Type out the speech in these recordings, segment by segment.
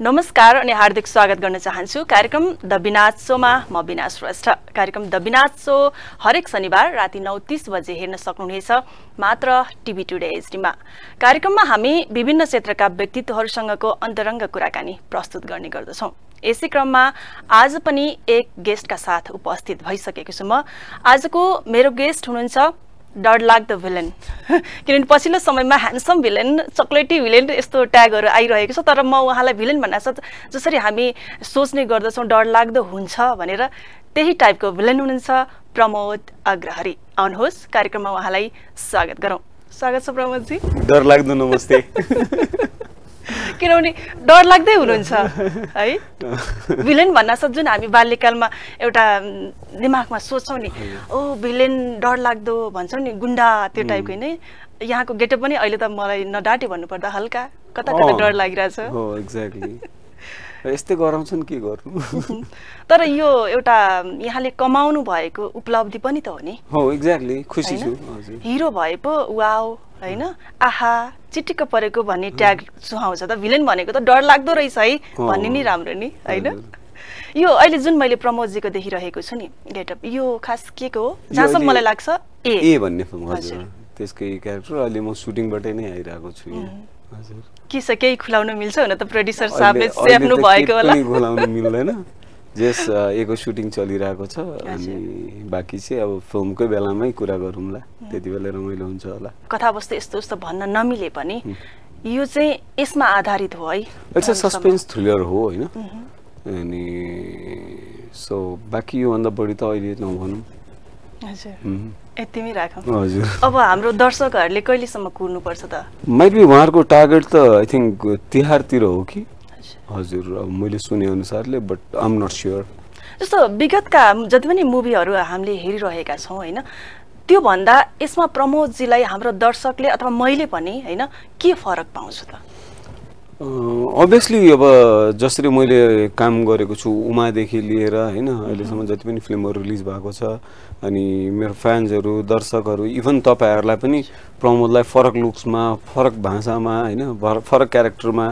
नमस्कार अनि हार्दिक स्वागत गर्न चाहन्छु कार्यक्रम द बिनास शोमा। म बिना श्रेष्ठ। कार्यक्रम द बिनास शो हरेक शनिबार राति 9:30 बजे हेर्न सक्नुहुनेछ मात्र टिभी टुडे एचडीमा। कार्यक्रममा हामी विभिन्न क्षेत्रका व्यक्तित्वहरूसँगको अन्तरंग कुराकानी प्रस्तुत गर्ने गर्दछौं। यसै क्रममा आज पनि एक गेस्टका साथ उपस्थित भइसकेको छु म। आजको मेरो गेस्ट हुनुहुन्छ डरलाग्दो भिलेन, किनभने पछिल्लो समयमा ह्यान्डसम भिलेन, चक्लेटी भिलेन यस्तो ट्यागहरू आइरहेको छ, तर म उहाँलाई भिलेन भन्ना साथ जसरी हामी सोच्ने गर्दछौँ डरलाग्दो हुन्छ भनेर, त्यही टाइपको भिलेन हुनुहुन्छ प्रमोद अग्रहरी। आउनुहोस्, कार्यक्रममा उहाँलाई स्वागत गरौँ। स्वागत छ प्रमोदजी। डरलाग्दो नमस्ते। किनभने डरलाग्दै हुनुहुन्छ है। भिलेन भन्नासाथ जुन हामी बाल्यकालमा एउटा दिमागमा सोच्छौँ नि, ओ भिलेन डरलाग्दो भन्छौँ नि, गुन्डा त्यो टाइपको नै। यहाँको गेटअप पनि अहिले त मलाई नडाटे भन्नुपर्दा हल्का कता कता डर लागिरहेछ। हो एक्ज्याक्टली, यस्तै गराउँछन् के गर्नु। तर यो एउटा यहाँले कमाउनु भएको उपलब्धि पनि त हो नि। हो एक्ज्याक्टली, खुसी छु। हिरो भए पो वाओ हैन, आहा चिटिक्क परेको भन्ने ट्याग सुहाउँछ त। भिलेन भनेको त डर लाग्दो रहेछ है भन्ने नि राम्रो नि हैन। यो अहिले जुन मैले प्रमोदजीको देखिरहेको छु नि गेटअप, यो खास के को हो? जहाँसम्म मलाई लाग्छ ए भन्ने फिल्म हजुर त्यसकै क्यारेक्टर। अहिले म सुटिङबाटै नै आइरहेको छु हजुर। के छ केही खुलाउन मिल्छ हुन त प्रोड्युसर साहबले सेफ्नु भएको होला। केही खुलाउन मिल्दैन, जस एको सुटिङ चलिरहेको छ अनि बाँकी चाहिँ अब फिल्मकै बेलामै कुरा गरौँला, त्यति बेला रमाइलो हुन्छ होला। कथावस्तु यस्तो यस्तो भन्न नमिले पनि यो चाहिँ यसमा आधारित हो है। इट्स अ सस्पेन्स थ्रिलर हो हैन। अनि सो बाँकी योभन्दा बढी त अहिले नभनौँ हजुर, यतिमै राखौँ हजुर। अब हाम्रो दर्शकहरूले कहिलेसम्म कुर्नुपर्छ त? मेबी उहाँहरूको टार्गेट त आई थिङ्क तिहारतिर हो कि हजुर, मैले सुने अनुसारले, but I am not sure. जस्तो विगतका जति पनि मुभीहरू हामीले हेरिरहेका छौँ होइन, त्योभन्दा यसमा प्रमोदजीलाई हाम्रो दर्शकले अथवा मैले पनि होइन के फरक पाउँछु त? अभियसली अब जसरी मैले काम गरेको छु उमादेखि लिएर होइन अहिलेसम्म जति पनि फिल्महरू रिलिज भएको छ, अनि मेरो फ्यान्सहरू दर्शकहरू इभन तपाईँहरूलाई पनि प्रमोदलाई फरक लुक्समा, फरक भाषामा होइन, फरक क्यारेक्टरमा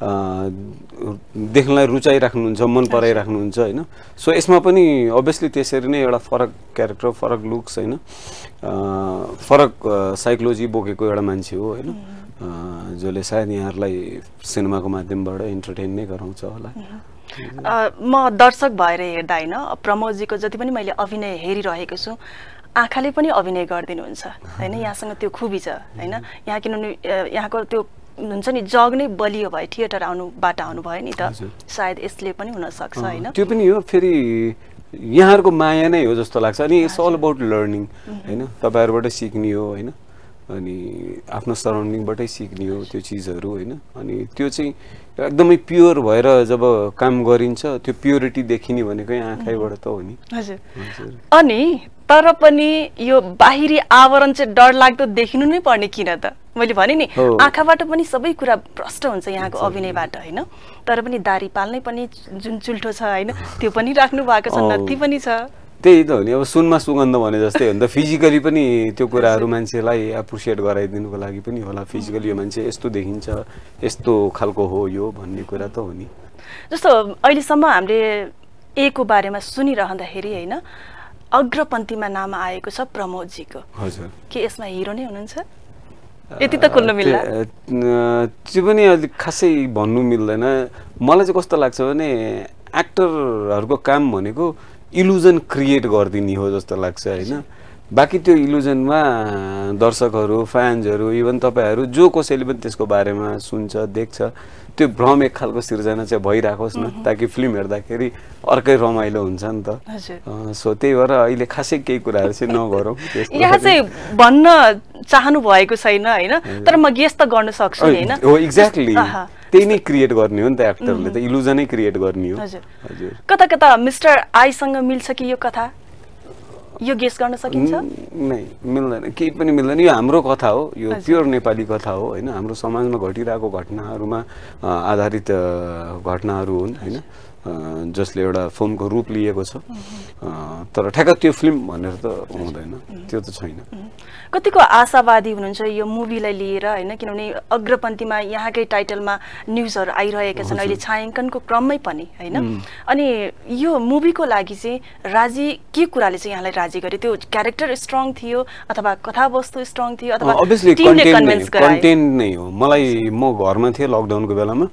देख्नलाई रुचाइराख्नुहुन्छ, मन पराइराख्नुहुन्छ होइन। सो यसमा पनि अभियसली त्यसरी नै एउटा फरक क्यारेक्टर, फरक लुक्स होइन, फरक साइकोलोजी बोकेको एउटा मान्छे हो होइन, जसले सायद यहाँहरूलाई सिनेमाको माध्यमबाट इन्टरटेन नै गराउँछ होला। म दर्शक भएर हेर्दा होइन, प्रमोदजीको जति पनि मैले अभिनय हेरिरहेको छु, आँखाले पनि अभिनय गरिदिनुहुन्छ होइन। यहाँसँग त्यो खुबी छ होइन। यहाँ किनभने यहाँको त्यो हुन्छ नि जग नै बलियो भयो, थिएटर आउनुबाट आउनुभयो नि त, सायद यसले पनि हुनसक्छ होइन। त्यो पनि हो, फेरि यहाँहरूको माया नै हो जस्तो लाग्छ। अनि इट्स अल अबाउट लर्निङ होइन, तपाईँहरूबाट सिक्ने हो होइन, अनि आफ्नो सराउन्डिङबाटै सिक्ने हो त्यो चिजहरू होइन। अनि त्यो चाहिँ एकदमै प्योर भएर जब काम गरिन्छ, त्यो प्योरिटी देखिने भनेकै आँखाइबाट त हो नि हजुर। अनि तर पनि यो बाहिरी आवरण चाहिँ डरलाग्दो देखिनु नै पर्ने किन त? मैले भने नि आँखाबाट पनि सबै कुरा प्रष्ट हुन्छ यहाँको अभिनयबाट होइन, तर पनि दारी पाल्नै पनि जुन चुल्ठो छ होइन त्यो पनि राख्नु भएको छ, नत्ति पनि छ। त्यही त हो नि, अब सुनमा सुगन्ध भने जस्तै हो नि त। फिजिकली पनि त्यो कुराहरू मान्छेलाई एप्रिसिएट गराइदिनुको लागि पनि होला, फिजिकली यो मान्छे यस्तो देखिन्छ, यस्तो खालको हो यो भन्ने कुरा त हो नि। जस्तो अहिलेसम्म हामीले एको बारेमा सुनिरहँदाखेरि होइन, अग्रपन्थीमा नाम आएको छ प्रमोदजीको हजुर, के यसमा हिरो नै हुनुहुन्छ? यति त खोल्न मिल्ला, त्यो पनि अलिक खासै भन्नु मिल्दैन। मलाई चाहिँ कस्तो लाग्छ भने एक्टरहरूको काम भनेको इल्युजन क्रिएट गरिदिने हो जस्तो लाग्छ होइन। बाँकी त्यो इल्युजनमा दर्शकहरू, फ्यान्सहरू, इभन तपाईँहरू जो कसैले पनि त्यसको बारेमा सुन्छ, देख्छ, त्यो भ्रम एक खालको सिर्जना चाहिँ भइराखोस् न, ताकि फिल्म हेर्दाखेरि अर्कै रमाइलो हुन्छ नि त। सो त्यही भएर अहिले खासै केही कुराहरू चाहिँ नगरौँ। यहाँ चाहिँ भन्न चाहनु भएको छैन होइन, तर म गेस त गर्न सक्छु होइन। हो एक्ज्याक्टली, त्यही नै क्रिएट गर्ने हो नि त, एक्टरले त इल्युजनै क्रिएट गर्ने हो हजुर। कता कता मिस्टर आईसँग मिल्छ कि यो कथा? यो गेस गर्न सकिन्छ? नै मिल्दैन, केही पनि मिल्दैन। यो हाम्रो कथा हो, यो प्योर नेपाली कथा हो होइन, हाम्रो समाजमा घटिरहेको घटनाहरूमा आधारित घटनाहरू हुन् होइन। जसले एउटा फिल्मको रूप लिएको छ तर ठ्याक्क त्यो फिल्म भनेर त हुँदैन, त्यो त छैन। कतिको आशावादी हुनुहुन्छ यो मुभीलाई लिएर हैन, किनभने अग्रपन्थीमा यहाँकै टाइटलमा न्यूजहरु आइरहेका छन् अहिले छायांकनको क्रममै पनि हैन, अनि यो मुभीको लागि चाहिँ राजी के कुराले चाहिँ यहाँलाई राजी गरे? त्यो क्यारेक्टर स्ट्रङ थियो अथवा कथावस्तु स्ट्रङ थियो अथवा टिमले कन्भिन्स गरायो? कन्टेन्ट नै हो। मलाई म घरमा थिए लकडाउनको बेलामा,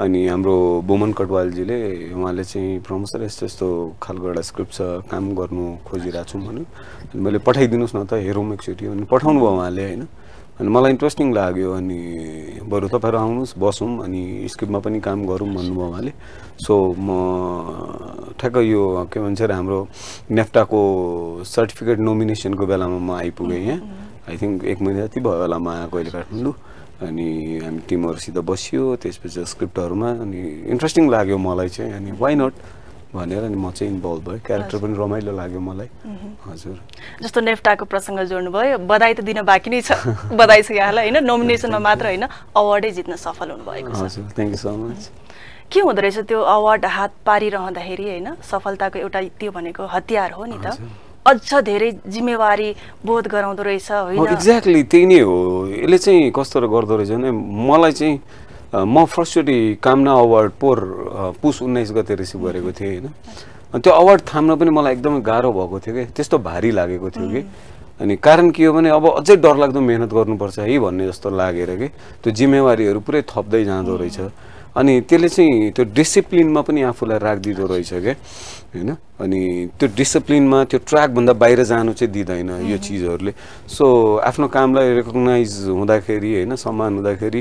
अनि हाम्रो बोमन कटवालजीले उहाँले चाहिँ प्रमोद सर यस्तो यस्तो खालको एउटा स्क्रिप्ट छ काम गर्नु खोजिरहेको छु भन्यो, अनि मैले पठाइदिनुहोस् न त हेरौँ एकचोटि, अनि पठाउनु भयो उहाँले होइन, अनि मलाई इन्ट्रेस्टिङ लाग्यो, अनि बरु तपाईँहरू आउनुहोस् बसौँ अनि स्क्रिप्टमा पनि काम गरौँ भन्नुभयो उहाँले। सो म ठ्याक्क यो के भन्छ अरे हाम्रो नेफ्टाको सर्टिफिकेट नोमिनेसनको बेलामा म आइपुगेँ यहाँ, आई थिङ्क एक महिना जति भयो होला म आएको अहिले काठमाडौँ, अनि हामी टिमहरुसित बस्यो, त्यसपछि स्क्रिप्टहरुमा अनि इन्ट्रेस्टिङ लाग्यो मलाई चाहिँ, अनि वाइ नट भनेर अनि म चाहिँ इन्भल्भ भएँ। क्यारेक्टर पनि रमाइलो लाग्यो मलाई। हजुर, जस्तो नेफ्टाको प्रसंग जोड्नु भयो, बधाई त दिन बाँकी नै छ, बधाई छ यहाँलाई हैन, नोमिनेसनमा मात्र हैन अवार्डै जित्न सफल हुनु भएको छ। हजुर, थ्यांक यू सो मच। के हुँदो रहेछ त्यो अवार्ड हात पारिरहँदाखेरि हैन, सफलताको एउटा त्यो भनेको हतियार हो नि त, अझ धेरै जिम्मेवारी बोध गराउँदो रहेछ होइन? एक्ज्याक्टली त्यही नै हो। यसले चाहिँ कस्तो गर्दो रहेछ भने मलाई चाहिँ म फर्स्टचोटि कामना अवार्ड पुस 19 गते रिसिभ गरेको थिएँ होइन, अनि त्यो अवार्ड थाम्न पनि मलाई एकदमै गाह्रो भएको थियो कि, त्यस्तो भारी लागेको थियो कि, अनि कारण के हो भने अब अझै डरलाग्दो मेहनत गर्नुपर्छ है भन्ने जस्तो लागेर कि त्यो जिम्मेवारीहरू पुरै थप्दै जाँदो रहेछ, अनि त्यसले चाहिँ त्यो डिसिप्लिनमा पनि आफूलाई राखिदिँदो रहेछ क्या हैन, अनि त्यो डिसिप्लिनमा त्यो ट्र्याकभन्दा बाहिर जानु चाहिँ दिँदैन यो चिजहरूले। सो आफ्नो कामलाई रेकग्नाइज हुँदाखेरि होइन, सम्मान हुँदाखेरि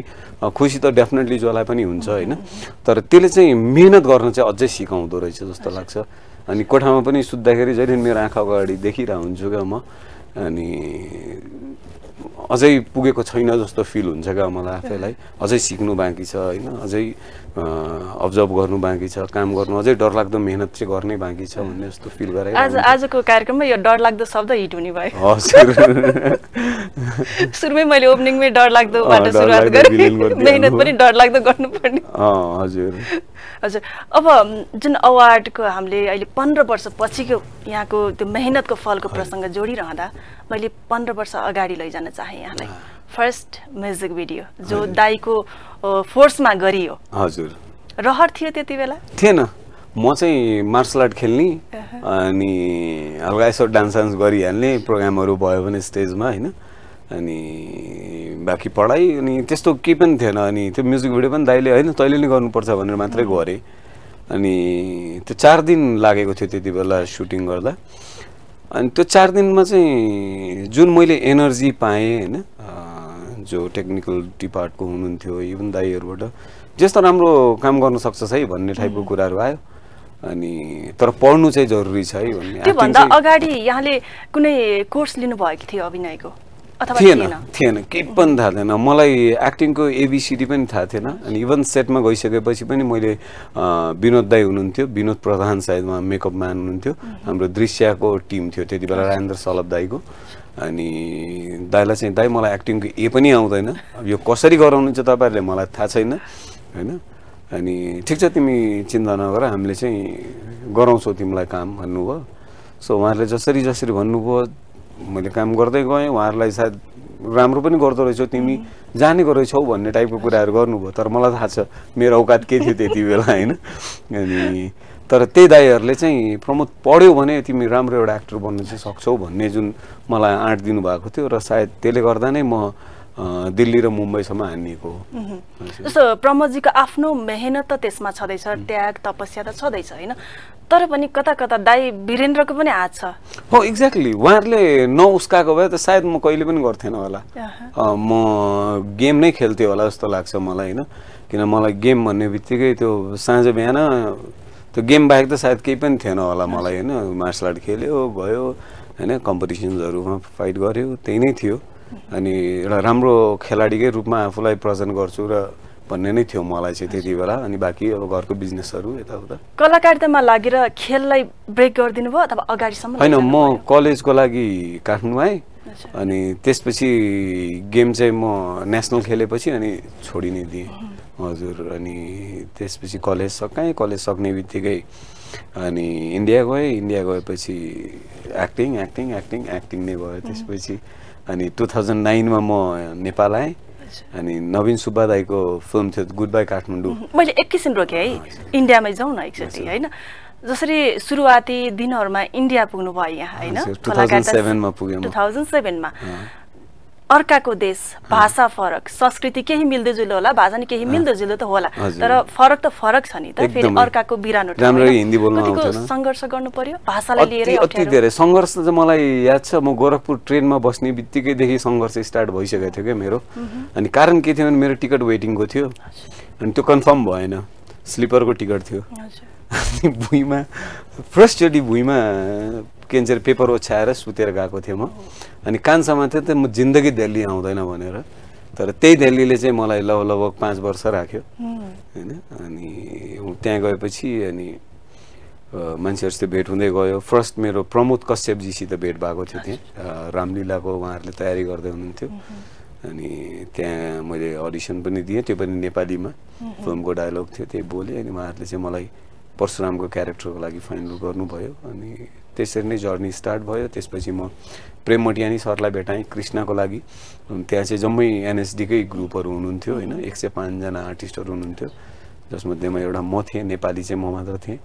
खुसी त डेफिनेटली जसलाई पनि हुन्छ होइन, तर त्यसले चाहिँ मेहनत गर्न चाहिँ अझै सिकाउँदो रहेछ जस्तो लाग्छ। अनि कोठामा पनि सुत्दाखेरि जहिले मेरो आँखा अगाडि देखिरहेको हुन्छु क्या म, अनि अझै पुगेको छैन जस्तो फिल हुन्छ क्या मलाई आफैलाई, अझै सिक्नु बाँकी छ होइन, अझै अब्जर्भ गर्नु बाँकी छ, काम गर्नु अझै डरलाग्दो मेहनत चाहिँ गर्नै बाँकी छ भन्ने जस्तो फिल गरायो। आजको कार्यक्रममा यो डरलाग्दो शब्द हिट हुने भयो। सुरुमै मैले ओपनिङमै डरलाग्दोबाट सुरुवात गरेँ, मेहनत पनि डरलाग्दो गर्नुपर्ने। हजुर हजुर, अब जुन अवार्डको हामीले अहिले 15 वर्षपछिको यहाँको त्यो मेहनतको फलको प्रसङ्ग जोडिरहँदा मैले 15 वर्ष अगाडि लैजान चाहेँ यहाँलाई। फर्स्ट म्युजिक भिडियो जो दाईको फोर्समा गरियो। हजुर, रहर थियो त्यति बेला? थिएन, म चाहिँ मार्सल आर्ट खेल्ने अनि हल्का यसो डान्स गरिहाल्ने, प्रोग्रामहरू भयो भने स्टेजमा होइन, अनि बाँकी पढाइ अनि त्यस्तो केही पनि थिएन। अनि त्यो म्युजिक भिडियो पनि दाइले होइन तैँले नै गर्नुपर्छ भनेर मात्रै गरेँ, अनि त्यो 4 दिन लागेको थियो त्यति बेला सुटिङ गर्दा, अनि त्यो 4 दिनमा चाहिँ जुन मैले एनर्जी पाएँ होइन, जो टेक्निकल डिपार्टको हुनुहुन्थ्यो इभन दाईहरूबाट जस्तो राम्रो काम गर्न सक्छस् है भन्ने टाइपको कुराहरू आयो, अनि तर पढ्नु चाहिँ जरुरी छ है भन्ने। त्योभन्दा अगाडि यहाँले कुनै कोर्स लिनुभएको थियो अभिनयको अथवा थिएन? थिएन, केही पनि थाहा थिएन मलाई, एक्टिङको एबिसिडी पनि थाहा थिएन, अनि इभन सेटमा गइसकेपछि पनि मैले विनोद दाई हुनुहुन्थ्यो, विनोद प्रधान सायद उहाँ मेकअप म्यान हुनुहुन्थ्यो, हाम्रो दृश्यको टिम थियो त्यति बेला राजेन्द्र सलभ दाईको, अनि दाइलाई चाहिँ दाइ मलाई एक्टिङको ए पनि आउँदैन, यो कसरी गराउनुहुन्छ तपाईँहरूले मलाई थाहा छैन होइन, अनि ठिक छ तिमी चिन्ता नगर हामीले चाहिँ गराउँछौँ तिमीलाई काम भन्नुभयो। सो उहाँहरूले जसरी जसरी भन्नुभयो मैले काम गर्दै गएँ, उहाँहरूलाई सायद राम्रो पनि गर्दो रहेछौ तिमी, जानेको रहेछौ भन्ने टाइपको कुराहरू गर्नुभयो, तर मलाई थाहा छ मेरो औकात के थियो त्यति बेला होइन, अनि तर त्यही दाइहरूले चाहिँ प्रमोद पढ्यौ भने तिमी राम्रो एउटा एक्टर बन्न चाहिँ सक्छौ भन्ने जुन मलाई आँट दिनुभएको थियो, र सायद त्यसले गर्दा नै म दिल्ली र मुम्बईसम्म हानिएको हो। जस्तो प्रमोदजीको आफ्नो मेहनत त त्यसमा छँदैछ, त्याग तपस्या त छँदैछ होइन, तर पनि कता कता दाई वीरेन्द्रको पनि हात छ। हो एक्ज्याक्टली, उहाँहरूले नउस्काएको भए त सायद म कहिले पनि गर्थेन होला, म गेम नै खेल्थेँ होला जस्तो लाग्छ मलाई होइन, किन मलाई गेम भन्ने बित्तिकै त्यो साँझ बिहान त्यो गेम बाहेक त सायद केही पनि थिएन होला मलाई होइन, मार्सल आर्ट खेल्यो गयो होइन, कम्पिटिसन्सहरूमा फाइट गऱ्यो त्यही नै थियो, अनि एउटा राम्रो खेलाडीकै रूपमा आफूलाई प्रदर्शन गर्छु र भन्ने नै थियो मलाई चाहिँ त्यति बेला, अनि बाँकी अब घरको बिजनेसहरू यताउता। कलाकारितामा लागेर खेललाई ब्रेक गरिदिनु भयो अथवा अगाडिसम्म? होइन, म कलेजको लागि काठमाडौँ आएँ, अनि त्यसपछि गेम चाहिँ म नेसनल खेलेपछि अनि छोडिने दिएँ। हजुर। अनि त्यसपछि कलेज सकेँ, कलेज सक्ने बित्तिकै अनि इन्डिया गएँ, इन्डिया गएपछि एक्टिङ एक्टिङ एक्टिङ एक्टिङ नै भयो। त्यसपछि अनि 2009 मा म नेपाल आएँ। अनि नवीन सुब्बा दाईको फिल्म थियो गुडबाई काठमाडौँ। मैले एकैछिन रोकेँ है, इन्डियामै जाउँ न एकचोटि होइन। जसरी सुरुवाती दिनहरूमा इन्डिया पुग्नु भयो यहाँ होइन, 2007 मा पुगेँ म। 2007 मा अर्काको देश, भाषा फरक, संस्कृति केही मिल्दैजुल्दो होला, भाषा नि केही मिल्दैजुल्दो त होला, तर फरक त फरक छ नि। त फेरि अर्काको बिरानो राम्ररी हिन्दी बोल्न आउँदैन, संघर्ष गर्नु पर्यो भाषालाई लिएर। अति धेरै संघर्ष चाहिँ मलाई याद छ, म गोरखपुर ट्रेनमा बस्ने बित्तिकै देखि संघर्ष स्टार्ट भइसकेको थियो के मेरो। अनि कारण के थियो भने मेरो टिकट वेटिङको थियो, अनि त्यो कन्फर्म भएन, स्लिपरको टिकट थियो। अनि भुइँमा फर्स्टचोटि भुइँमा के भन्छ पेपर ओछ्याएर सुतेर गएको थिएँ म। अनि कानसम्म थियो त म जिन्दगी दिल्ली आउँदैन भनेर, तर त्यही दिल्लीले चाहिँ मलाई लगभग 5 वर्ष राख्यो होइन। अनि त्यहाँ गएपछि अनि मान्छेहरूसित भेट हुँदै गयो। फर्स्ट मेरो प्रमोद कश्यपजीसित भेट भएको थियो त्यहाँ, रामलीलाको उहाँहरूले तयारी गर्दै हुनुहुन्थ्यो। अनि त्यहाँ मैले अडिसन पनि दिएँ, त्यो पनि नेपालीमा, फिल्मको डायलग थियो त्यही बोलेँ। अनि उहाँहरूले चाहिँ मलाई परशुरामको क्यारेक्टरको लागि फाइनल गर्नुभयो। अनि त्यसरी नै जर्नी स्टार्ट भयो। त्यसपछि म प्रेम मटियानी सरलाई भेटाएँ कृष्णको लागि। त्यहाँ चाहिँ जम्मै एनएसडीकै ग्रुपहरू हुनुहुन्थ्यो होइन, 105 जना आर्टिस्टहरू हुनुहुन्थ्यो, जसमध्येमा एउटा म थिएँ, नेपाली चाहिँ म मात्र थिएँ।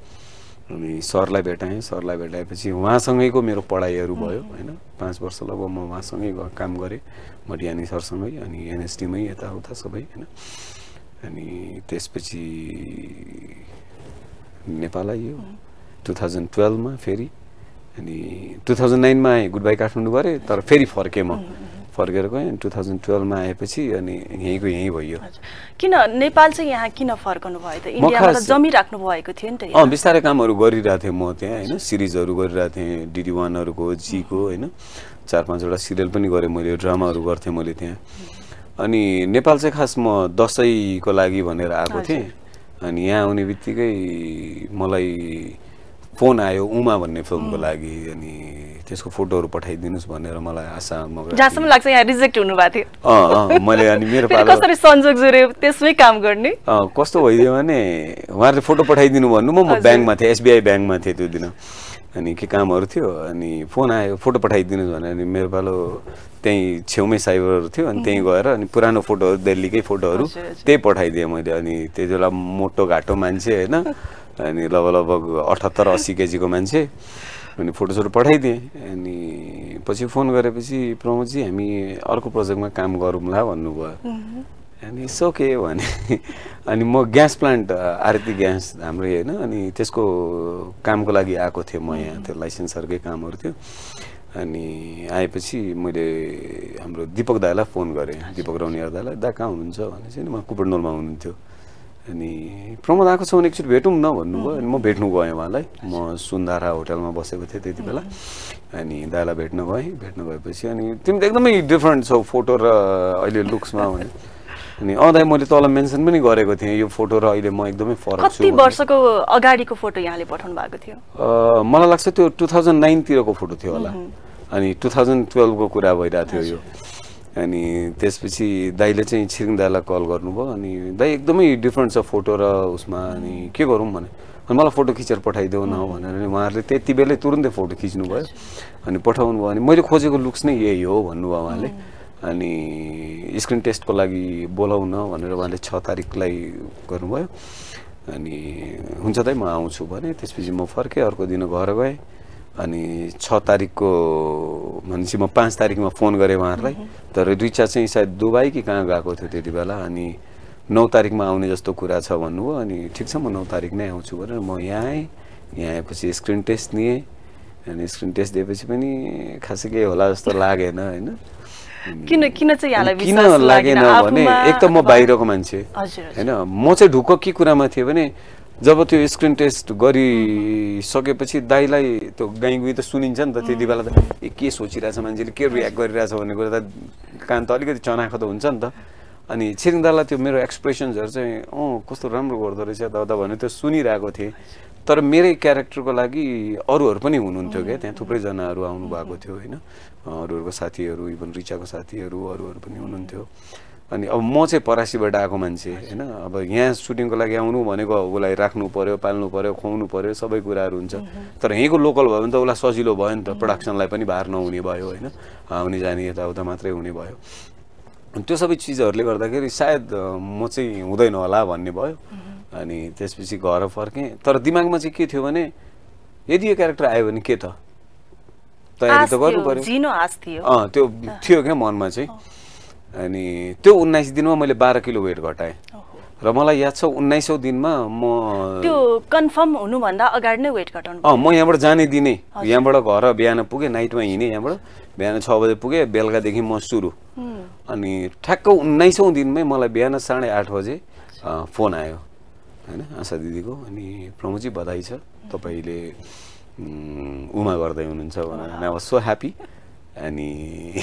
अनि सरलाई भेटाएँ, सरलाई भेटाएपछि उहाँसँगैको मेरो पढाइहरू भयो होइन। 5 वर्ष लगभग म उहाँसँगै काम गरेँ, मटियानी सरसँगै, अनि एनएसडीमै यताउता सबै होइन। अनि त्यसपछि नेपाल आइयो 2012 मा फेरि। अनि 2009 मा आएँ, गुडबाई काठमाडौँ गरेँ, तर फेरि फर्केँ म, फर्केर गएँ। अनि 2012 मा आएपछि अनि यहीँको यहीँ भयो। किन नेपाल चाहिँ यहाँ किन फर्कनु भयो त? इन्डियामा त जमिराख्नु भएको थियो नि त। बिस्तारै कामहरू गरिरहेको थिएँ म त्यहाँ होइन, सिरिजहरू गरिरहेको थिएँ, DD1हरूको जीको होइन, 4-5 वटा सिरियल पनि गरेँ मैले, ड्रामाहरू गर्थेँ मैले त्यहाँ। अनि नेपाल चाहिँ खास म दसैँको लागि भनेर आएको थिएँ। अनि यहाँ आउने बित्तिकै मलाई फोन आयो उमा भन्ने फिल्मको लागि, अनि त्यसको फोटोहरू पठाइदिनुहोस् भनेर मलाई आशा मगर जहाँसम्म लाग्छ यहाँ रिजेक्ट हुनुभएको थियो। मैले अनि मेरो कसरी संजोग जुर्यो त्यसमै काम गर्ने। कस्तो भइदियो भने उहाँहरूले फोटो पठाइदिनु भन्नु, म ब्याङ्कमा थिएँ, एसबिआई ब्याङ्कमा थिएँ त्यो दिन, अनि के कामहरू थियो। अनि फोन आयो फोटो पठाइदिनुहोस् भनेर, अनि मेरो पालो त्यहीँ छेउमै साइबरहरू थियो, अनि त्यहीँ गएर अनि पुरानो फोटोहरू दिल्लीकै फोटोहरू त्यही पठाइदिएँ मैले। अनि त्यति बेला मोटो घाटो मान्छे होइन, अनि लगभग 78-80 केजीको मान्छे, अनि फोटोसहरू पठाइदिएँ। अनि पछि फोन गरेपछि प्रमोदजी हामी अर्को प्रोजेक्टमा काम गरौँला भन्नुभयो। अनि यसो के भने अनि म ग्यास प्लान्ट आरती ग्यास हाम्रै होइन, अनि त्यसको कामको लागि आएको थिएँ म यहाँ, त्यो लाइसेन्सहरूकै कामहरू थियो। अनि आएपछि मैले हाम्रो दीपक दाईलाई फोन गरेँ, दीपक रवनिया दाईलाई, दा कहाँ हुनुहुन्छ भनेपछि नि उहाँ कुपडनोलमा हुनुहुन्थ्यो। अनि प्रमोद आएको छ भने एकचोटि भेटौँ न भन्नुभयो। अनि म भेट्नु गएँ उहाँलाई, म सुन्धारा होटलमा बसेको थिएँ त्यति बेला। अनि दाईलाई भेट्न गएँ, भेट्न गएपछि अनि तिमी त एकदमै डिफ्रेन्ट छौ फोटो र अहिले लुक्समा भने। अनि दाइ मैले तल मेन्सन पनि गरेको थिएँ, यो फोटो र अहिले म एकदमै फरक छु। कति वर्षको अगाडिको फोटो यहाँले पठाउनु भएको थियो? मलाई लाग्छ त्यो 2009 तिरको फोटो थियो होला, अनि 2012 को कुरा भइरहेको थियो यो। अनि त्यसपछि दाइले चाहिँ छिरिङ दाइलाई कल गर्नुभयो, अनि दाइ एकदमै डिफ्रेन्ट छ फोटो र उसमा, अनि के गरौँ भने अनि मलाई फोटो खिचेर पठाइदेऊ न भनेर। अनि उहाँहरूले त्यति बेलै तुरुन्तै फोटो खिच्नुभयो अनि पठाउनु भयो। अनि मैले खोजेको लुक्स नै यही हो भन्नुभयो उहाँले। अनि स्क्रिन टेस्टको लागि बोलाउन भनेर उहाँले 6 तारिकलाई गर्नुभयो। अनि हुन्छ त म आउँछु भने। त्यसपछि म फर्केँ, अर्को दिन घर गएँ। अनि 6 तारिकको भनेपछि म 5 तारिकमा फोन गरेँ उहाँहरूलाई, तर रिचा चाहिँ सायद दुबई कि कहाँ गएको थियो त्यति बेला। अनि 9 तारिकमा आउने जस्तो कुरा छ भन्नुभयो। अनि ठिक छ म 9 तारिक नै आउँछु भनेर म यहाँ आएँ। यहाँ आएपछि स्क्रिन टेस्ट लिएँ, अनि स्क्रिन टेस्ट दिएपछि पनि खासै केही होला जस्तो लागेन होइन। किन चाहिँ यहाँलाई विश्वास लागेन भने एक त म बाहिरको मान्छे होइन, म चाहिँ ढुक्क के कुरामा थिएँ भने जब त्यो स्क्रिन टेस्ट गरिसकेपछि दाइलाई त्यो गाईगुई त सुनिन्छ नि त, त्यति बेला त के सोचिरहेछ मान्छेले, के रियाक्ट गरिरहेछ भन्ने कुरा त कान त अलिकति चनाखो त हुन्छ नि त। अनि छिरिङ दालाई त्यो मेरो एक्सप्रेसन्सहरू चाहिँ कस्तो राम्रो गर्दो रहेछ दादा भने त्यो सुनिरहेको थिएँ। तर मेरै क्यारेक्टरको लागि अरूहरू पनि हुनुहुन्थ्यो क्या, त्यहाँ थुप्रैजनाहरू आउनु भएको थियो होइन, अरूहरूको साथीहरू, इभन रिचाको साथीहरू अरूहरू पनि हुनुहुन्थ्यो। अनि अब म चाहिँ परासीबाट आएको मान्छे हैन, अब यहाँ सुटिङको लागि आउनु भनेको उलाई राख्नु पर्यो, पाल्नु पर्यो, खुवाउनु पर्यो, सबै कुराहरु हुन्छ। तर यहीँको लोकल भयो भने त उलाई सजिलो भयो नि त, प्रोडक्सनलाई पनि भार नहुने भयो हैन, आउने जाने यताउता मात्रै हुने भयो। अनि त्यो सबै चीजहरुले गर्दाखेरि सायद म चाहिँ हुँदैन होला भन्ने भयो। अनि त्यसपछि घर फर्के, तर दिमागमा चाहिँ के थियो भने यदि यो क्यारेक्टर आयो भने के त तयारी त गर्नु पर्यो, जिनो आस थियो। त्यो थियो के मनमा चाहिँ। अनि त्यो 19 दिनमा मैले 12 किलो वेट घटाए र मलाई याद छ 19औं दिनमा म त्यो कन्फर्म हुनु भन्दा अगाडि नै वेट घटाउनु। म यहाँबाट जाने दिने, यहाँबाट घर बिहान पुगे, नाइटमा हिने, यहाँबाट बिहान 6 बजे पुगे, बेलुका देखि म सुरु। अनि ठ्याक्क 19औं दिनमै मलाई बिहान 8:30 बजे फोन आयो हैन आशा दिदीको, अनि प्रमोदजी बधाई छ, तपाईले उमा गर्दै हुनुहुन्छ भनेर। I was so happy. अनि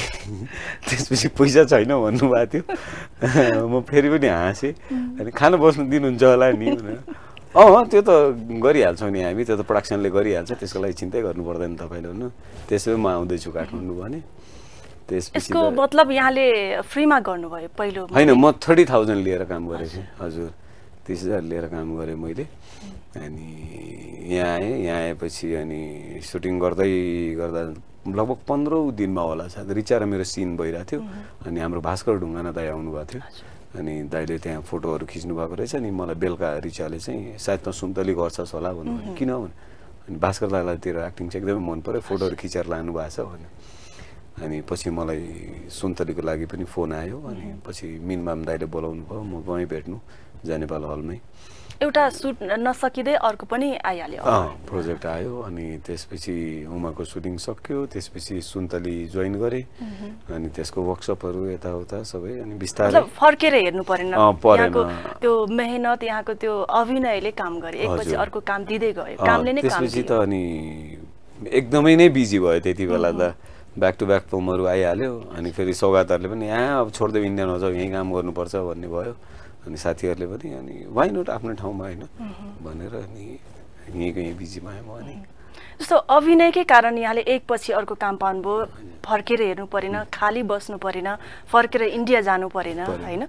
त्यसपछि पैसा छैन भन्नुभएको थियो, म फेरि पनि हाँसेँ। अनि खाना बस्नु दिनुहुन्छ होला नि भनेर। त्यो त गरिहाल्छौँ नि हामी, त्यो त प्रोडक्सनले गरिहाल्छ, त्यसको लागि चिन्तै गर्नु पर्दैन तपाईले भन्नु। त्यसै म आउँदैछु काठमाडौँ भने। त्यसपछि यसको मतलब यहाँले फ्रीमा गर्नुभयो पहिलो? हैन, म 30,000 लिएर काम गरेँ थिएँ। हजुर, 30,000 लिएर काम गरेँ मैले। अनि यहाँ आएँ, यहाँ आएपछि अनि सुटिङ गर्दै गर्दा लगभग 15 दिनमा होला सायद रिचा र मेरो सिन भइरहेको थियो। अनि हाम्रो भास्कर ढुङ्गाना दाइ आउनुभएको थियो, अनि दाइले त्यहाँ फोटोहरू खिच्नु भएको रहेछ। अनि मलाई बेलुका रिचाले चाहिँ सायद त सुन्तली गर्छस् होला भन्नुभयो, किन भने अनि भास्कर दाइलाई तेरो एक्टिङ चाहिँ एकदमै मन पर्यो, फोटोहरू खिचेर लानु भएको छ भन्यो। अनि पछि मलाई सुन्तलीको लागि पनि फोन आयो। अनि पछि मिनमाम दाइले बोलाउनु भयो, म गएँ भेट्नु जानेपाल हलमै। एउटा सुट नसकिदै अर्को पनि आइहाल्यो, प्रोजेक्ट आयो। अनि त्यसपछि उमाको सुटिङ सक्यो, त्यसपछि सुन्तली जोइन गरे। अनि त्यसको वर्कसपहरू यताउता सबै, अनि बिस्तारै फर्केर हेर्नु परेन, यहाँको त्यो मेहनत, यहाँको त्यो अभिनयले काम गरे, एकपछि अर्को काम दिदै गयो, कामले नै काम। त्यसपछि त अनि एकदमै नै बिजी भयो त्यति बेला त, ब्याक टु ब्याक फिल्महरू आइहाल्यो। अनि फेरि सौगातहरुले पनि यहाँ अब छोड्दै इन्डियन हो जाऊ, यहीँ काम गर्नुपर्छ भन्ने भयो। अनि साथीहरुले पनि अनि वाइ नट आफ्नो ठाउँमा हैन भनेर अनि यहीँको यहीँ बिजी भए म। अनि जस्तो अभिनयकै कारण यहाँले एकपछि अर्को काम पाउनुभयो, फर्केर हेर्नु परेन, खाली बस्नु परेन, फर्केर इन्डिया जानु परेन हैन।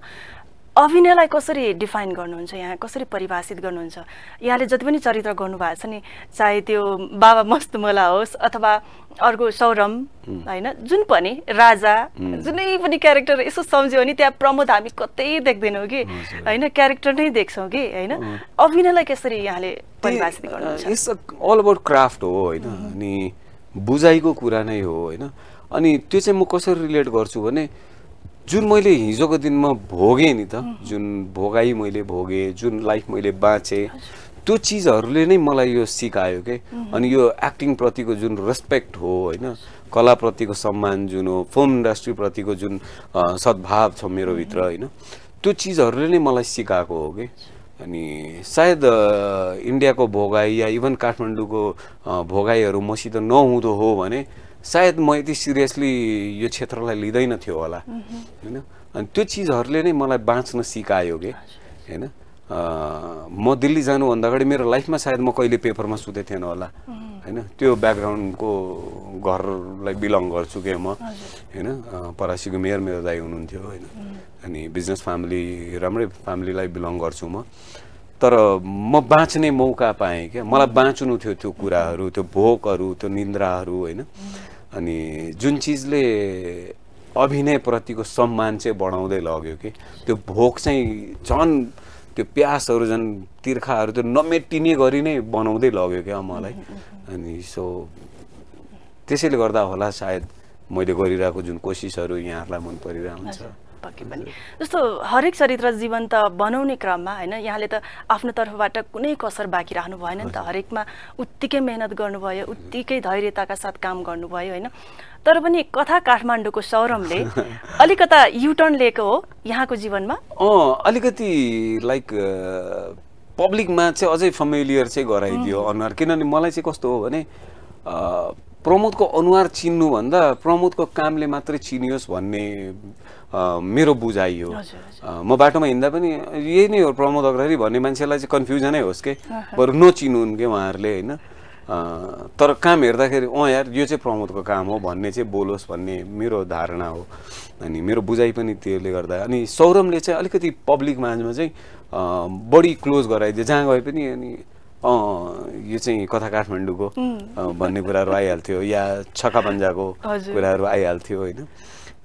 अभिनयलाई कसरी डिफाइन गर्नुहुन्छ, यहाँ कसरी परिभाषित गर्नुहुन्छ? यहाँले जति पनि चरित्र गर्नुभएको छ नि, चाहे त्यो बाबा मस्त मला होस् अथवा अर्को सौरम हैन, जुन पनि राजा, जुनै पनि क्यारेक्टर यसो सम्झ्यो भने त्यहाँ प्रमोद हामी कतै देख्दैनौँ कि हैन, क्यारेक्टर नै देख्छौँ कि हैन। अभिनयलाई कसरी यहाँले परिभाषित गर्नुहुन्छ? इट्स अल अबाउट क्राफ्ट हो हैन, अनि बुझाइको कुरा नै हो हैन। अनि त्यो चाहिँ म कसरी रिलेट गर्छु भने जुन मैले हिजोको दिनमा भोगेँ नि त, जुन भोगाई मैले भोगेँ, जुन लाइफ मैले बाँचेँ, त्यो चिजहरुले नै मलाई यो सिकायो के। अनि यो एक्टिङ प्रतिको जुन रेस्पेक्ट हो हैन, कला प्रतिको सम्मान जुन हो, फिल्म इन्डस्ट्री प्रतिको जुन सद्भाव छ मेरो भित्र हैन, त्यो चिजहरुले नै मलाई सिकाएको हो के। अनि सायद इन्डियाको भोगाई या इभन काठमाडौँको भोगाईहरु मसित नहुँदो हो भने सायद म यति सिरियसली यो क्षेत्रलाई लिँदैन थियो होला हैन। अनि त्यो चिजहरुले नै मलाई बाँच्न सिकायो के हैन। म दिल्ली जानुभन्दा अगाडि मेरो लाइफमा सायद म कहिले पेपरमा सुते थिएन होला हैन, त्यो ब्याकग्राउन्डको घरलाई बिलङ गर्छु के म हैन। परासीको मेयर मेरो दाइ हुनुहुन्थ्यो हैन, अनि बिजनेस फ्यामिली, राम्रै फ्यामिलीलाई बिलङ गर्छु म। तर म बाँच्ने मौका पाएँ क्या, मलाई बाँच्नु थियो त्यो कुराहरू, त्यो भोकहरू, त्यो निन्द्राहरू हैन। अनि जुन चीजले अभिनय प्रतिको सम्मान चाहिँ बढाउँदै लग्यो कि, त्यो भोक चाहिँ झन्, त्यो प्यासहरू झन्, तिर्खाहरू त्यो नमेटिने गरी नै बनाउँदै लग्यो क्या मलाई। अनि सो त्यसैले गर्दा होला सायद मैले गरिरहेको जुन कोसिसहरू यहाँहरूलाई मन परिरहेको हुन्छ। पक्कै पनि जस्तो हरेक चरित्र जीवन त बनाउने क्रममा हैन, यहाँले त आफ्नो तर्फबाट कुनै कसर बाँकी राख्नु भएन नि त, हरेकमा उत्तिकै मेहनत गर्नुभयो, उत्तिकै धैर्यताका साथ काम गर्नुभयो हैन। तर पनि कथा काठमाडौँको सौरमले अलिकता युटर्न लिएको हो यहाँको जीवनमा। अलिकति लाइक पब्लिकमा चाहिँ अझै फेमिलियर चाहिँ गराइदियो अनुहार, किनभने मलाई चाहिँ कस्तो हो भने प्रमोदको अनुहार चिन्नु भन्दा प्रमोदको कामले मात्रै चिनियोस् भन्ने मेरो बुझाइ हो। म बाटोमा हिँड्दा पनि यही नै हो, प्रमोद अग्रहरी भन्ने मान्छेलाई चाहिँ कन्फ्युजनै होस् के, बरु नचिनुन् के उहाँहरूले हैन। तर काम हेर्दाखेरि यार यो चाहिँ प्रमोदको काम हो भन्ने चाहिँ बोलोस् भन्ने मेरो धारणा हो अनि मेरो बुझाइ पनि त्यसले गर्दा अनि सौरमले चाहिँ अलिकति पब्लिक माझमा चाहिँ बडी क्लोज गराइदिए जहाँ गए पनि अनि यो चाहिँ कथा काठमाडौँको भन्ने कुराहरु आइहाल्थ्यो या छक्का पञ्जाको कुराहरु आइहाल्थ्यो हैन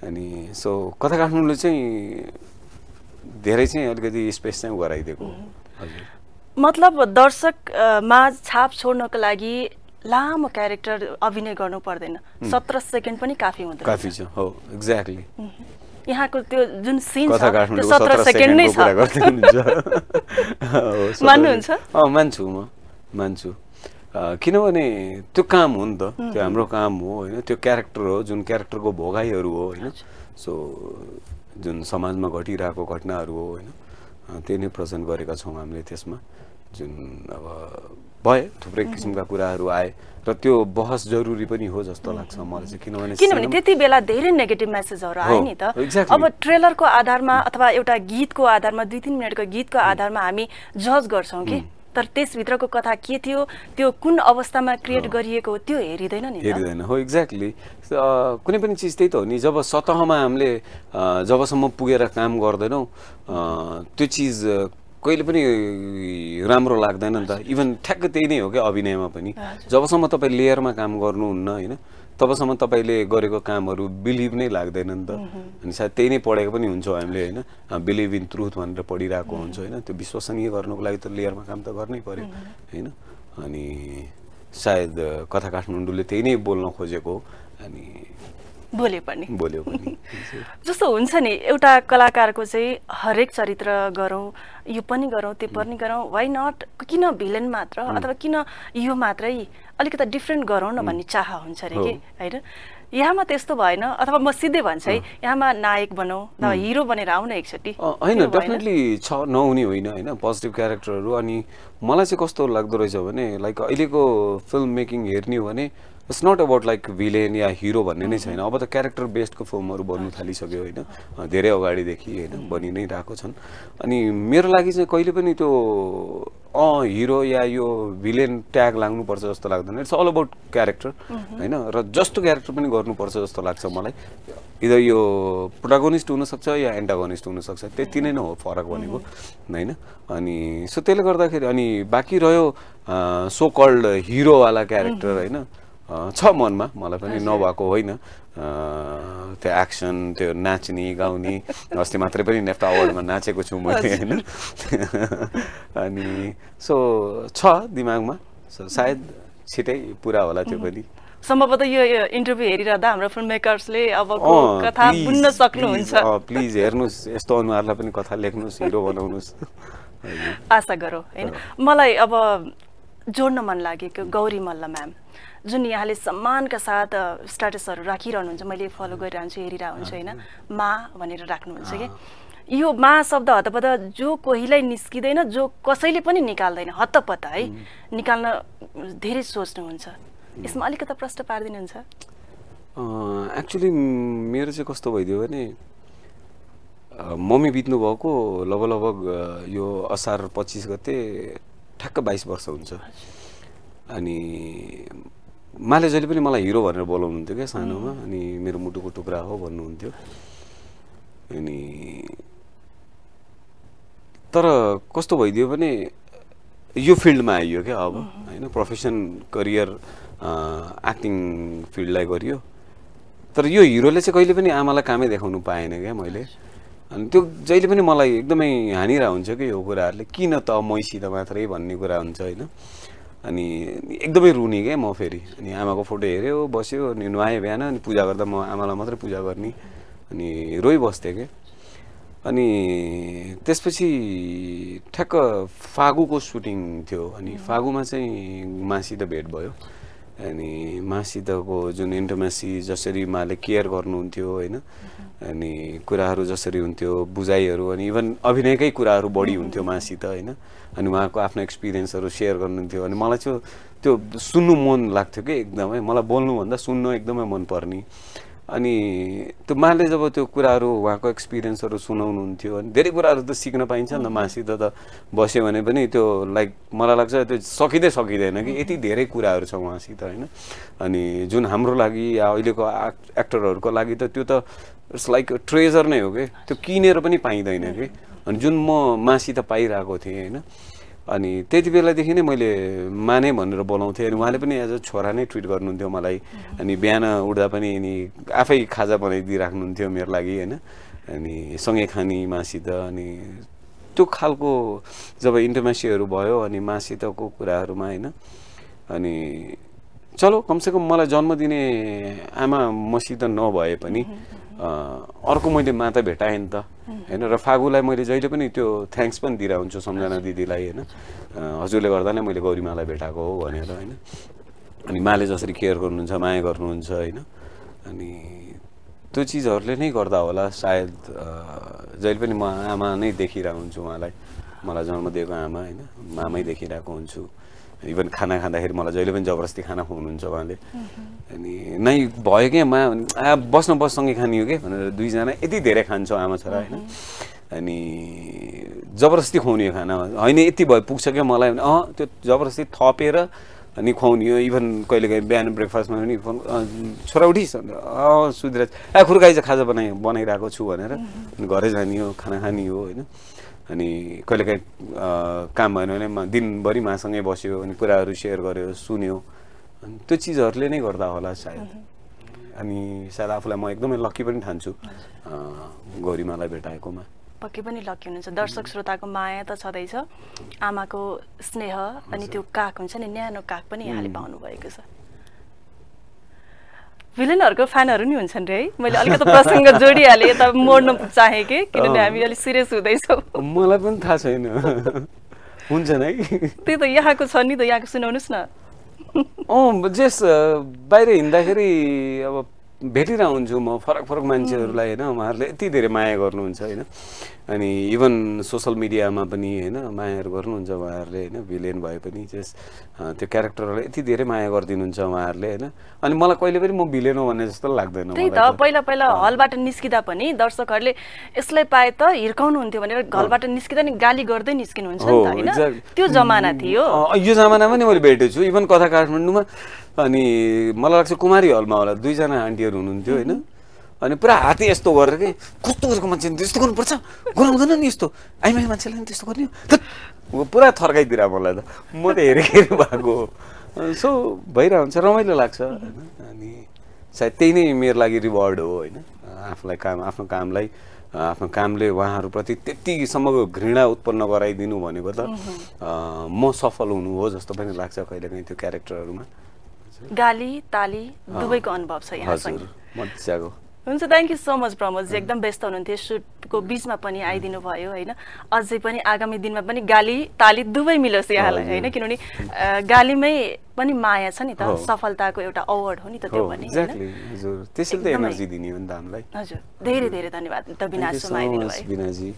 अनि सो कथा काठमाडौँले चाहिँ धेरै चाहिँ अलिकति स्पेस चाहिँ गराइदिएको हजुर मतलब दर्शक माझ छाप छोड्नको लागि लामो क्यारेक्टर अभिनय गर्नु पर्दैन 17 सेकेन्ड पनि काफी हुन्छ काफी छ हो एक्ज्याक्टली यहाँको त्यो जुन सीन छ त्यो 17 सेकेन्ड नै छ मान्नुहुन्छ मान्छु म मान्छु किनभने त्यो काम हो नि त त्यो हाम्रो काम हो हैन त्यो क्यारेक्टर हो जुन क्यारेक्टरको भोगाइहरु हो हैन सो जुन समाजमा घटिरहेको घटनाहरु हो हैन त्यही नै प्रेजेन्ट गरेका छौं हामीले त्यसमा जुन अब भयो थुप्रै किसिमका कुराहरु आए र त्यो बहस जरुरी पनि हो जस्तो लाग्छ मलाई चाहिँ किनभने त्यति बेला धेरै नेगेटिभ मेसेजहरु आए नि त अब ट्रेलरको आधारमा अथवा एउटा गीतको आधारमा 2-3 मिनेटको गीतको आधारमा हामी जज गर्छौं के तर त्यस भित्रको कथा के थियो त्यो कुन अवस्थामा क्रिएट गरिएको हो त्यो हेरिदैन नि हेरिदैन हो एक्ज्याक्टली कुनै पनि चीज त्यही त हो नि जब सतहमा हामीले जबसम्म पुगेर काम गर्दैनौ त्यो चीज कहिले पनि राम्रो लाग्दैन नि त इभन ठ्याक्क त्यही नै हो के अभिनयमा पनि जबसम्म तपाईं लेयरमा काम गर्नुहुन्न हैन तबसम्म तपाईले गरेको कामहरु बिलिभ नै लाग्दैन नि त अनि सायद त्यही नै पढेको पनि हुन्छ हामीले हैन बिलिभ इन ट्रुथ भनेर पढिराको हुन्छ हैन त्यो विश्वसनीय गर्नको लागि त लेयरमा काम त गर्नै पर्यो हैन अनि सायद कथा काठमाडौँले त्यही नै बोल्न खोजेको अनि बोल्यो पनि जस्तो हुन्छ नि एउटा कलाकारको चाहिँ हरेक चरित्र गरौं यो पनि गरौं त्यो पनि गरौं व्हाई नॉट किन भिलेन मात्र अथवा किन यो मात्रै अलिकता डिफरेंट गरौं न भन्ने चाहा हुन्छ रे के हैन यहाँमा त्यस्तो भएन अथवा म सिधै भन्छ है यहाँमा नायक बनौ अथवा हिरो बनेर आउन एकचोटी हैन डेफिनेटली छ नहुने होइन हैन पोजिटिभ क्यारेक्टरहरु अनि मलाई चाहिँ कस्तो लाग्दो रहेछ भने लाइक अहिलेको फिल्म मेकिङ हेर्ने हो भने it's not about like villain या हिरो भन्ने नै छैन अब त क्यारेक्टर बेस्ड को फिल्महरु बन्न थालिसक्यो हैन धेरै अगाडि देखि हैन बनि नै राखेको छन् अनि मेरो लागि चाहिँ कहिले पनि त्यो हिरो या यो भिलेन ट्याग लाग्नु पर्छ जस्तो लाग्दैन इट्स ऑल अबाउट क्यारेक्टर हैन र जस्तो क्यारेक्टर पनि गर्नु पर्छ जस्तो लाग्छ मलाई इदर यो प्रोटोगोनिस्ट हुन सक्छ या एन्टागोनिस्ट हुन सक्छ त्यति नै हो फरक भनेको हैन अनि सो त्यसले गर्दाखेरि अनि बाकी रह्यो सो कॉल्ड हिरो वाला क्यारेक्टर हैन छ मनमा मलाई पनि नभएको होइन त्यो एक्सन त्यो नाच्ने गाउने अस्ति मात्रै पनि नेफ्टा अवार्डमा नाचेको छु मैले हैन अनि सो छ दिमागमा सो सायद छिटै पुरा होला त्यो पनि सम्भवतः यो इन्टरभ्यु हेरिरहदा हाम्रो फिल्म मेकर्सले अबको कथा बुन्न सक्नुहुन्छ प्लिज हेर्नुस् यस्तो अनुहारलाई पनि कथा लेख्नुस् हिरो बनाउनुस् आशा गरौ हैन मलाई अब जोड्न मन लागेको गौरी मल्ल म्याम जुन यहाँले सम्मानका साथ स्ट्याटसहरु राखिरहनुहुन्छ मैले फलो गरिरहन्छु हेरिरहन्छु हैन मा भनेर राख्नुहुन्छ के यो मा शब्द हतपत जो कोहीलाई निस्किदैन जो कसैले पनि निकाल्दैन हतपत है निकाल्न धेरै सोच्नुहुन्छ यसमा अलिकता प्रश्न पार्दिनुहुन्छ एक्चुअली मेरो चाहिँ कस्तो भइदियो भने मम्मी बित्नु भएको लगभग यो असार 25 गते ठ्याक्क 22 वर्ष हुन्छ अनि माले जहिले पनि मलाई हिरो भनेर बोलाउनुहुन्थ्यो के सानोमा अनि मेरो मुटुको टुक्रा हो भन्नुहुन्थ्यो अनि तर कस्तो भइदियो भने यो फिल्डमा आइयो के अब हैन प्रोफेसन करियर एक्टिङ फिल्डलाई गरियो तर यो हिरोले चाहिँ कहिले पनि आमालाई कामै देखाउनु पाएन के मैले अनि त्यो जहिले पनि मलाई एकदमै हानिरा हुन्छ के यो कुराहरुले किन त मैसित मात्रै भन्ने कुरा हुन्छ हैन अनि एकदमै रुनी के म फेरि अनि आमाको फोटो हेर्यो बस्यो अनि नुहाए बिहान अनि पूजा गर्दा म आमालाई मात्र पूजा गर्ने अनि रोइ बस्थे के अनि त्यसपछि ठ्याक्क फागुको सुटिङ थियो अनि फागुमा चाहिँ मासित भेट भयो अनि मासितको जुन इन्टिमेसी जसरी माले केयर गर्नुहुन्थ्यो हैन अनि कुराहरु जसरी हुन्थ्यो बुझाइहरु अनि इभन अभिनयकै कुराहरु बढी हुन्थ्यो मासित हैन अनि उहाँको आफ्नो एक्सपीरियन्सहरु शेयर गर्नुहुन्थ्यो अनि मलाई चाहिँ त्यो सुन्नु मन लाग्थ्यो के एकदमै मलाई बोल्नु भन्दा सुन्नु एकदमै मन पर्नी अनि त्यो माले जब त्यो कुराहरु वहाको एक्सपीरियन्सहरु सुनाउनुहुन्थ्यो अनि धेरै कुराहरु त सिक्न पाइन्छ नि मासित त बस्यो भने पनि त्यो लाइक मलाई लाग्छ त्यो सकिदैन कि यति धेरै कुराहरु छ वहासित हैन। अनि जुन हाम्रो लागि अहिलेको एक्टरहरुको लागि त त्यो त इट्स लाइक ट्रेजर नै हो के त्यो किनेर पनि पाइदैन के। अनि जुन म मासित पाइराको थिए हैन अनि त्यति बेलादेखि नै मैले माने भनेर बोलाउँथे अनि उहाँले पनि एज अ छोरा नै ट्रिट गर्नुहुन्थ्यो मलाई। अनि बिहान उठ्दा पनि अनि आफै खाजा बनाइदिराख्नुहुन्थ्यो मेरो लागि हैन अनि सँगै खाने मासित। अनि त्यो खालको जब इन्टिमेसीहरू भयो अनि मासितको कुराहरुमा हैन अनि चलो कमसेकम मलाई जन्म दिने आमा मसित नभए पनि अर्को मैले माता भेटाएँ नि त हैन र फागुलाई मैले जहिले पनि त्यो थ्याङ्क्स पनि दिरा हुन्छु सम्झना दिदीलाई हैन हजुरले गर्दा नै मैले गौरी मालाई भेटाएको हो भनेर हैन। अनि माले जसरी केयर गर्नुहुन्छ माया गर्नुहुन्छ हैन अनि त्यो चीजहरुले नै गर्दा होला सायद जहिले पनि म आमा नै देखिरा हुन्छु उहाँलाई मलाई जन्म दिएको आमा हैन मामै देखिराको हुन्छु। इभन खाना खाँदाखेरि मलाई जहिले पनि जबरजस्ती खाना खुवाउनुहुन्छ उहाँले। अनि नै भयो के मा बस्न बससँगै खाने हो के भनेर दुईजना यति धेरै खान्छौँ आमा छोरा हैन अनि जबरजस्ती खुवाउने खाना हैन यति भयो पुग्छ के मलाई त्यो जबरजस्ती थपेर अनि खुवाउने हो। इभन कहिलेकाहीँ बिहान ब्रेकफास्टमा पनि छोरा उठिस् सुधिराज खुर्काइज खाजा बनाइरहेको छु भनेर अनि घरै जाने हो खाना खाने हो हैन। अनि कहिलेकाहीँ काम भएन भने दिनभरि मासँगै बस्यो अनि कुराहरू सेयर गर्यो सुन्यो अनि त्यो चीजहरुले नै गर्दा होला सायद। अनि सायद आफूलाई म एकदमै लकी पनि ठान्छु गौरीमालाई भेटाएकोमा। पक्कै पनि लकी हुनुहुन्छ। दर्शक श्रोताको माया त छदैछ आमाको स्नेह अनि त्यो काक हुन्छ नि न्यानो काक पनि यहाँले पाउनु भएको छ। भिलनहरुको फ्यानहरु नि हुन्छन् रे है मैले अलिकति प्रसंग जोडिहाले त मोड्न चाहे के किनभने हामी अलि सिरियस हुँदैछौ। मलाई पनि थाहा छैन हुन्छ नि त्यही त यहाँको छ नि त यहाँको सुनाउनुस् न। जस बाहिर हिँड्दाखेरि अब भेटिरा हुन्छु म फरक फरक मान्छेहरुलाई हैन उहाँहरुले यति धेरै माया गर्नुहुन्छ हैन अनि इभन सोशल मिडियामा पनि हैन मायाहरु गर्नुहुन्छ उहाँहरुले हैन भिलेन भए पनि जस त्यो क्यारेक्टरहरुलाई यति धेरै माया गर्दिनुहुन्छ उहाँहरुले हैन। अनि मलाई कहिले पनि म भिलेन हो भन्ने जस्तो लाग्दैन। त्यही त पहिला हलबाट निस्किदा पनि दर्शकहरुले यसलाई पाए त हिर्काउनु हुन्थ्यो भनेर घरबाट निस्किदा नि गाली गर्दै निस्किनुहुन्छ नि त हैन त्यो जमाना थियो। यो जमानामा नि मैले भेटेछु इभन कथा काठमाडौँमा अनि मलाई लाग्छ कुमारी हलमा होला दुईजना आन्टीहरु हुनुहुन्थ्यो हैन अनि पुरा हाते यस्तो गरेर के कस्तो गरेको मान्छे त्यस्तो गर्नुपर्छ गराउँदैन नि यस्तो आइमाई मान्छेलाई नि त्यस्तो गर्ने हो पुरा थर्काइदिरा मलाई त म त हेरेको भएको सो भइरा हुन्छ रमाइलो लाग्छ हैन। अनि सायद त्यही नै मेरो लागि रिवार्ड हो हैन आफूलाई आफ्नो कामले उहाँहरुप्रति त्यतिसम्मको घृणा उत्पन्न गराइदिनु भनेको त म सफल हुनु हो जस्तो पनि लाग्छ कहिलेकाहीँ त्यो क्यारेक्टरहरुमा। गाली ताली दुबईको अनुभव छ यहाँसँग मज्जाको हुन्छ। Thank you so much Pramod ji एकदम व्यस्त हुनुहुन्थ्यो सुटको बीचमा पनि आइदिनु भयो हैन। अझै पनि आगामी दिनमा पनि गाली ताली दुबै मिलोस् यहाँलाई हैन किनभने गालीमै पनि माया छ नि त सफलताको एउटा अवार्ड हो नि त त्यो पनि हैन। हजुर त्यसैले त एनर्जी दिने हो नि त हामीलाई। हजुर धेरै धेरै धन्यवाद त बिनाश शोमा आइदिनु भयो बिनाजी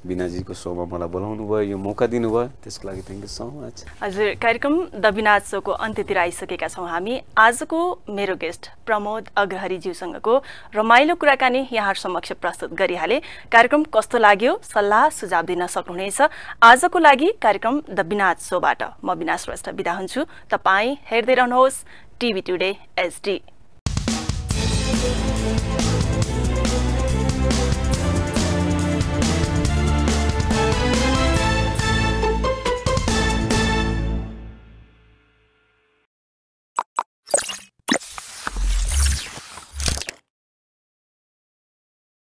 बिनाजीको शोमा मलाई बोलाउनु भयो यो मौका दिनुभयो त्यसको लागि थ्यांक यू सो मच। हजुर कार्यक्रम द बिनाश शोको अन्त्यतिर आइसकेका छौँ हामी। आजको मेरो गेस्ट प्रमोद अग्रहरी ज्यूसँगको रमाइलो कुराकानी यहाँ समक्ष प्रस्तुत गरिहाले। कार्यक्रम कस्तो लाग्यो सल्लाह सुझाव दिन सक्नुहुनेछ। आजको लागि कार्यक्रम द बिनाश शोबाट म बिना श्रेष्ठ बिदा हुन्छु। तपाईँ हेर्दै रहनुहोस् टिभी टुडे एचडी।